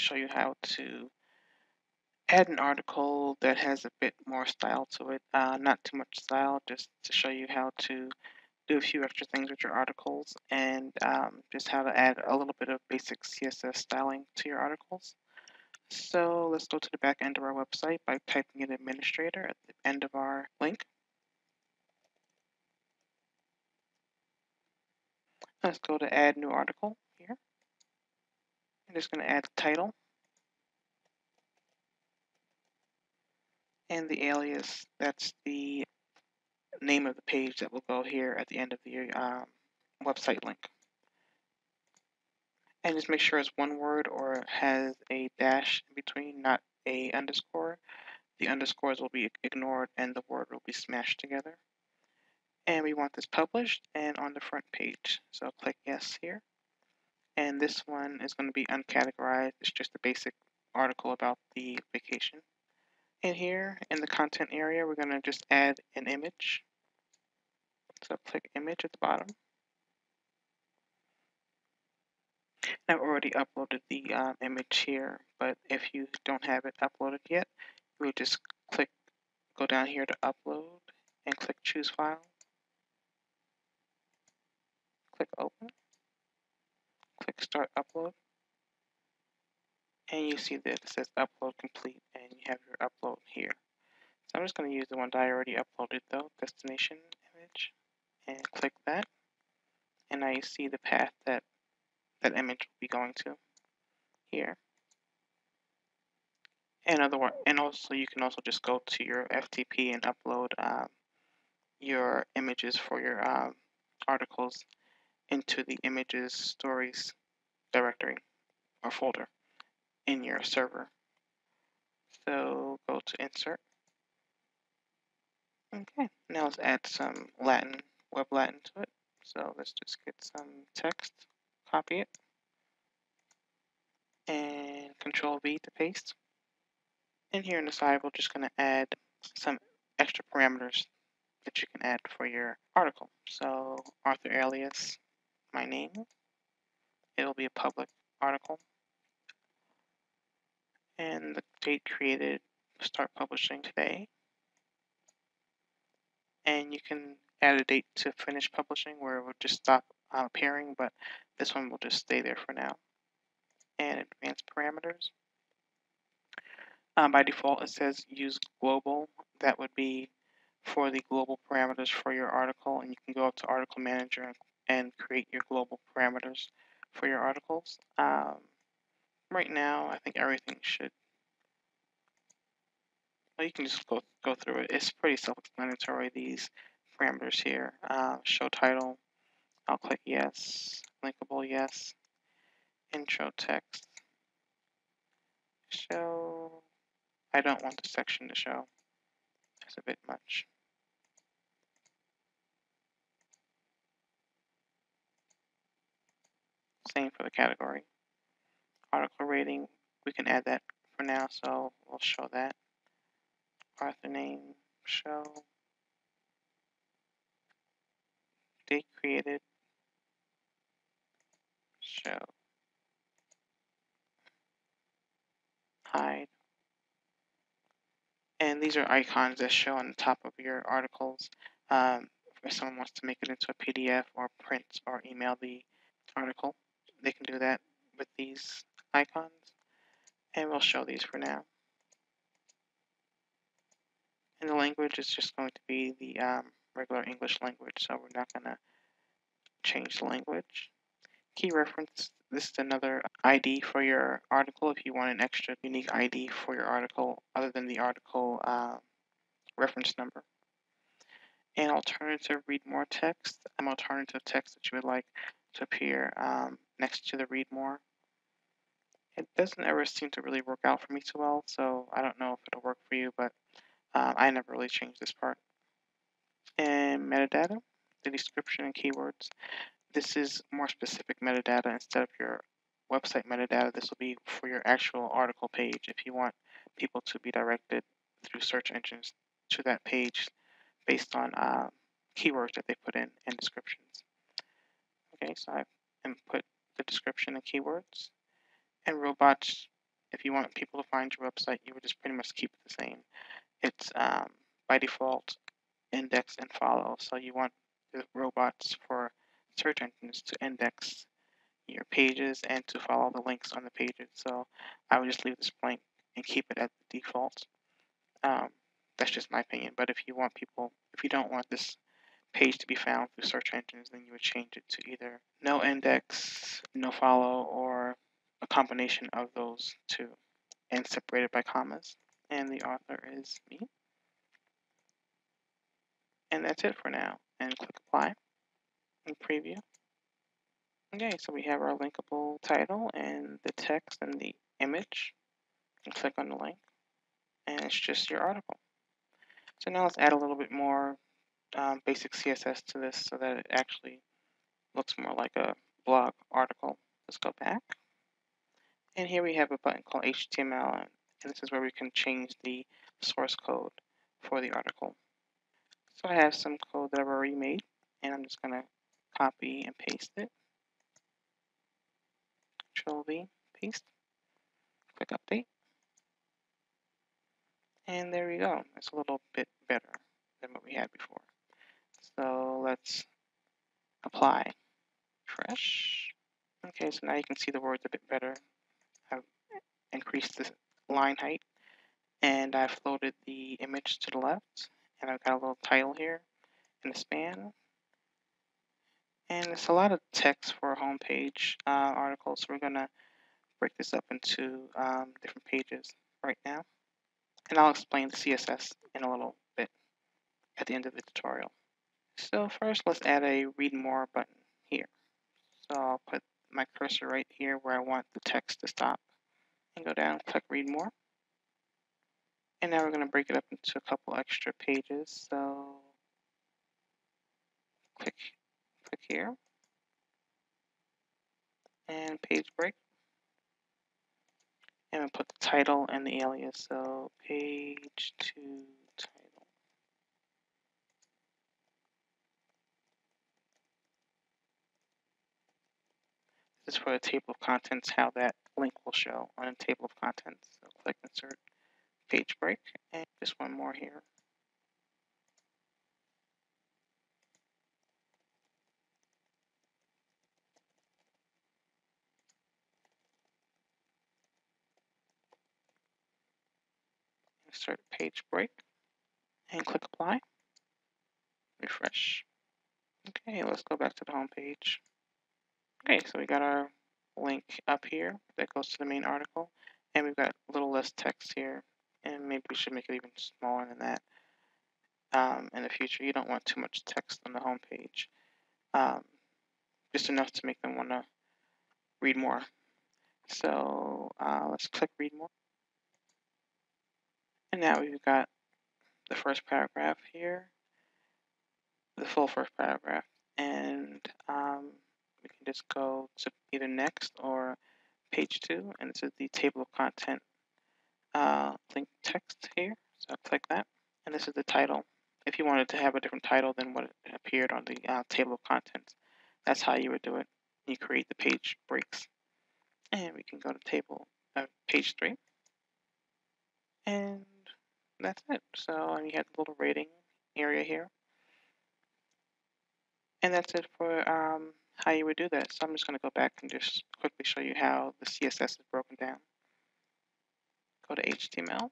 show you how to add an article that has a bit more style to it, not too much style, just to show you how to do a few extra things with your articles, and just how to add a little bit of basic CSS styling to your articles. So let's go to the back end of our website by typing in administrator at the end of our link. Let's go to add new article here. I'm just going to add the title and the alias. That's the name of the page that will go here at the end of the website link. And just make sure it's one word or has a dash in between, not a underscore. The underscores will be ignored and the word will be smashed together. And we want this published and on the front page. So I'll click yes here. And this one is going to be uncategorized. It's just a basic article about the vacation. And here in the content area, we're going to just add an image. So I'll click image at the bottom. I've already uploaded the image here, but if you don't have it uploaded yet, you would just click, go down here to upload and click choose file. Click open, click start upload, and you see that it says upload complete, and you have your upload here. So I'm just going to use the one that I already uploaded though, destination image, and click that, and now you see the path that that image will be going to here. And also you can also just go to your FTP and upload your images for your articles into the images stories directory or folder in your server. So go to insert. Okay, now let's add some Latin, web Latin to it. So let's just get some text. Copy it and Control V to paste. And here in the side, we're just going to add some extra parameters that you can add for your article. So author alias, my name. It'll be a public article. And the date created, start publishing today. And you can add a date to finish publishing where it will just stop appearing, but this one will just stay there for now. And advanced parameters. By default, it says use global. That would be for the global parameters for your article, and you can go up to Article Manager and create your global parameters for your articles. Right now, I think everything should. Well, you can just go through it. It's pretty self-explanatory, these parameters here. Show title. I'll click yes, linkable yes, intro text, show, I don't want the section to show, that's a bit much. Same for the category. Article rating, we can add that for now, so we'll show that. Author name, show, date created. Show, hide, and these are icons that show on the top of your articles if someone wants to make it into a PDF or print or email the article, they can do that with these icons, and we'll show these for now. And the language is just going to be the regular English language, so we're not going to change the language. Key reference, this is another ID for your article if you want an extra unique ID for your article other than the article reference number. And alternative read more text, an alternative text that you would like to appear next to the read more. It doesn't ever seem to really work out for me too well, so I don't know if it'll work for you, but I never really changed this part. And metadata, the description and keywords. This is more specific metadata instead of your website metadata. This will be for your actual article page if you want people to be directed through search engines to that page based on keywords that they put in and descriptions. Okay, so I input the description and keywords. And robots if you want people to find your website, you would just pretty much keep it the same. It's by default index and follow. So you want the robots for search engines to index your pages and to follow the links on the pages. So I would just leave this blank and keep it at the default. That's just my opinion. But if you don't want this page to be found through search engines, then you would change it to either no index, no follow, or a combination of those two, and separated by commas. And the author is me. And that's it for now. And click apply and preview. Okay, so we have our linkable title and the text and the image. And click on the link, and it's just your article. So now let's add a little bit more basic CSS to this so that it actually looks more like a blog article. Let's go back. And here we have a button called HTML, and this is where we can change the source code for the article. So I have some code that I've already made, and I'm just going to copy and paste it. Control V, paste. Click update. And there we go. It's a little bit better than what we had before. So let's apply. Fresh. Okay, so now you can see the words a bit better. I've increased the line height, and I've floated the image to the left, and I've got a little title here and a span. And it's a lot of text for a homepage article, so we're going to break this up into different pages right now. And I'll explain the CSS in a little bit at the end of the tutorial. So first, let's add a read more button here. So I'll put my cursor right here where I want the text to stop, and go down and click read more. And now we're going to break it up into a couple extra pages. So click here, and page break. And we'll put the title and the alias, so page to title. This is for the table of contents, how that link will show on a table of contents. So click insert, page break, and just one more here. Insert page break and click apply. Refresh. Okay, let's go back to the home page. Okay, so we got our link up here that goes to the main article, and we've got a little less text here, and maybe we should make it even smaller than that in the future. You don't want too much text on the home page, just enough to make them want to read more. So let's click read more. And now we've got the first paragraph here, the full first paragraph, and we can just go to either next or page two, and this is the table of content link text here. So I'll click that, and this is the title. If you wanted to have a different title than what appeared on the table of contents, that's how you would do it. You create the page breaks, and we can go to table page three, and that's it. So, and you have the little rating area here. And that's it for how you would do that. So I'm just going to go back and just quickly show you how the CSS is broken down. Go to HTML.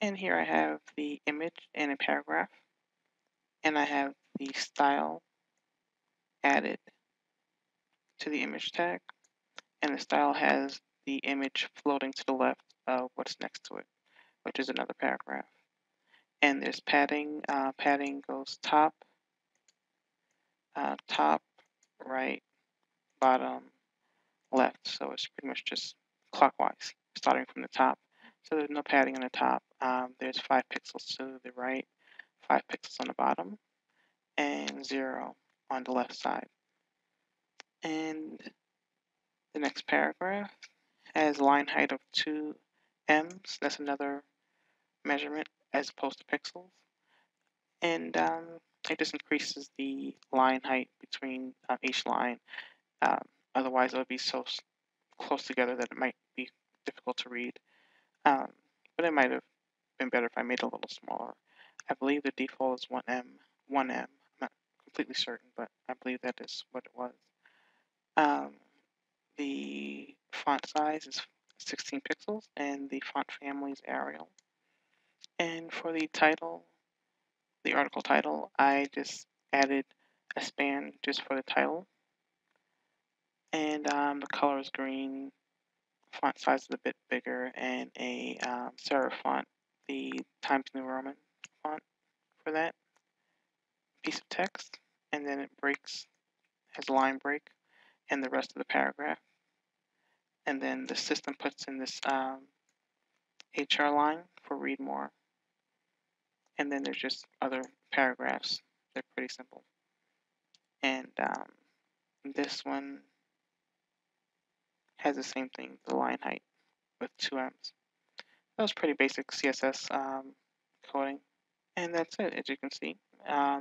And here I have the image and a paragraph. And I have the style added to the image tag. And the style has the image floating to the left of what's next to it, which is another paragraph. And there's padding. Padding goes top, top, right, bottom, left. So it's pretty much just clockwise, starting from the top. So there's no padding on the top. There's 5 pixels to the right, 5 pixels on the bottom, and 0 on the left side. And the next paragraph has line height of 2 ms. That's another measurement as opposed to pixels, and it just increases the line height between each line. Otherwise, it would be so close together that it might be difficult to read, but it might have been better if I made it a little smaller. I believe the default is 1M. I'm not completely certain, but I believe that is what it was. The font size is 16 pixels, and the font family is Arial. And for the title, the article title, I just added a span just for the title. And the color is green, font size is a bit bigger, and a serif font, the Times New Roman font for that piece of text. And then it breaks, has a line break, and the rest of the paragraph. And then the system puts in this HR line for read more. And then there's just other paragraphs. They're pretty simple. And this one has the same thing, the line height with 2 M's. That was pretty basic CSS coding. And that's it, as you can see.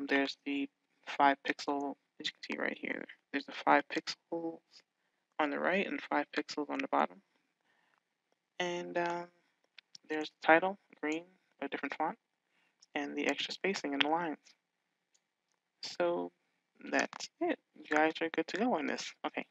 There's the 5 pixel, as you can see right here. There's the 5 pixels on the right and 5 pixels on the bottom. And there's the title, green, a different font, and the extra spacing in the lines. So that's it. You guys are good to go on this. Okay.